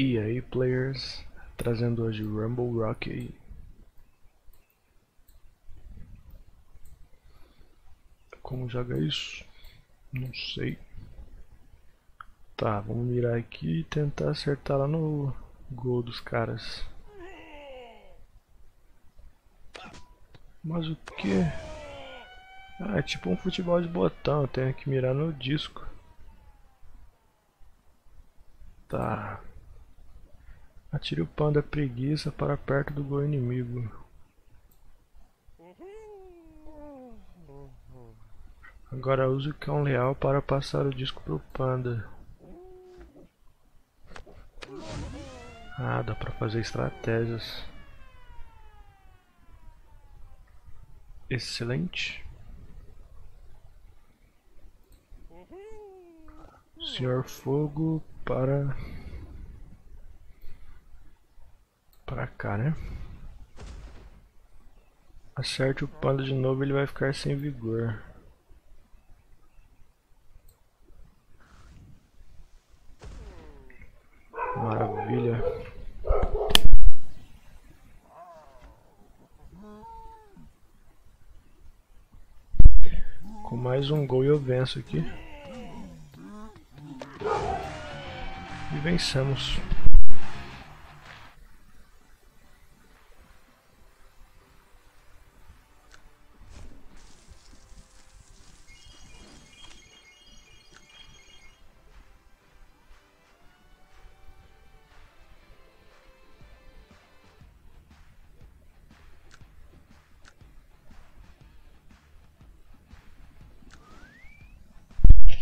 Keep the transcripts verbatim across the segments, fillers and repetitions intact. E aí, players, trazendo hoje o Rumble Hockey. Como joga isso? Não sei. Tá, vamos mirar aqui e tentar acertar lá no gol dos caras. Mas o que? Ah, é tipo um futebol de botão, eu tenho que mirar no disco. Tá. Atire o panda preguiça para perto do gol inimigo. Agora use o cão leal para passar o disco pro panda. Ah, dá para fazer estratégias. Excelente. Senhor Fogo para... pra cá, né? Acerte o panda de novo, ele vai ficar sem vigor. Maravilha. Com mais um gol eu venço aqui. E vencemos.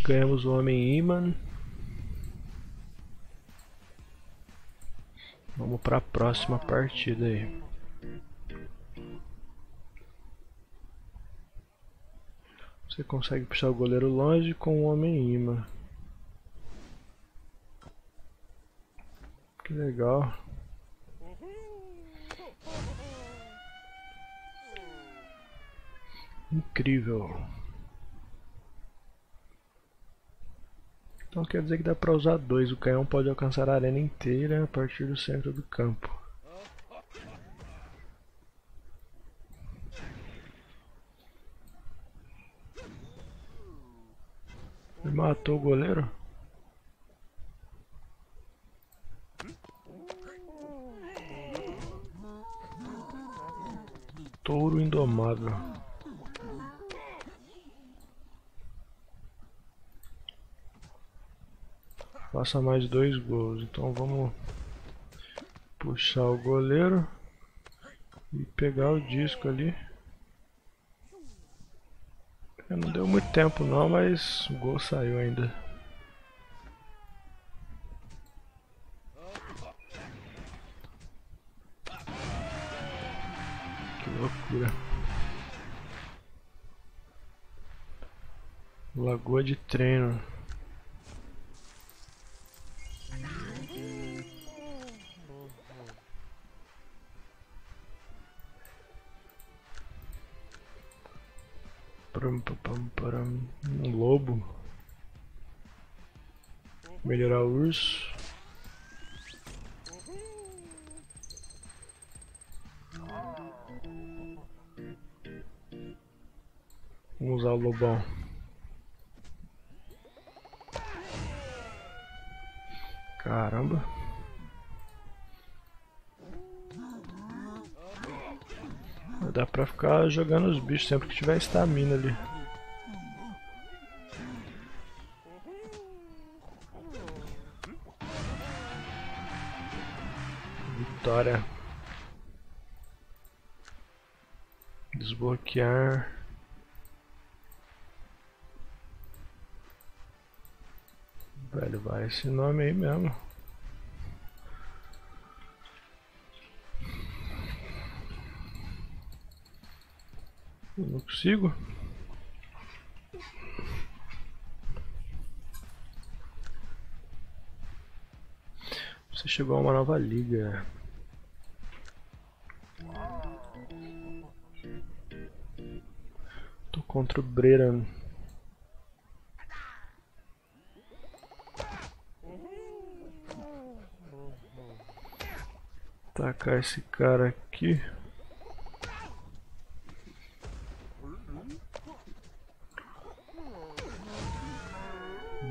Ganhamos o homem imã. Vamos para a próxima partida aí. Você consegue puxar o goleiro longe com o homem imã. Que legal. Incrível. Então quer dizer que dá para usar dois, o canhão pode alcançar a arena inteira a partir do centro do campo. Ele matou o goleiro? Touro indomável. Passa mais dois gols, então vamos puxar o goleiro e pegar o disco ali. Não deu muito tempo não, mas o gol saiu ainda. Que loucura. Lagoa de treino. Um lobo. Melhorar o urso. Vamos usar o lobão. Caramba. Dá pra ficar jogando os bichos sempre que tiver estamina ali. Vitória. Desbloquear. Velho, vai esse nome aí mesmo. Eu não consigo. Você chegou a uma nova liga. Tô contra o Breran. Tacar esse cara aqui.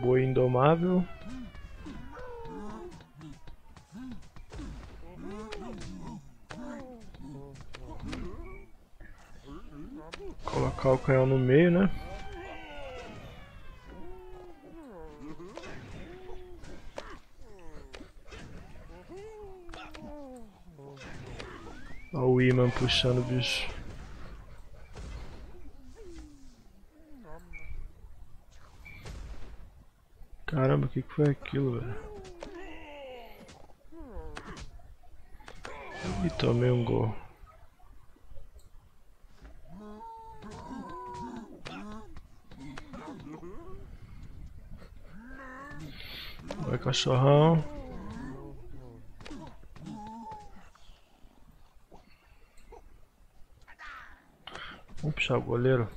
Boi indomável. Colocar o canhão no meio, né? Olha o imã puxando o bicho. Caramba, o que que foi aquilo, velho? E tomei um gol. Vai, cachorrão. Vamos puxar o goleiro.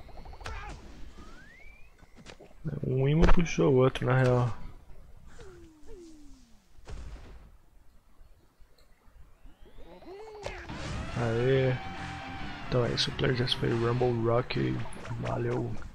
Um imã puxou o outro, na real. Aê. Então é isso, players. Esse foi o Rumble Hockey. Valeu.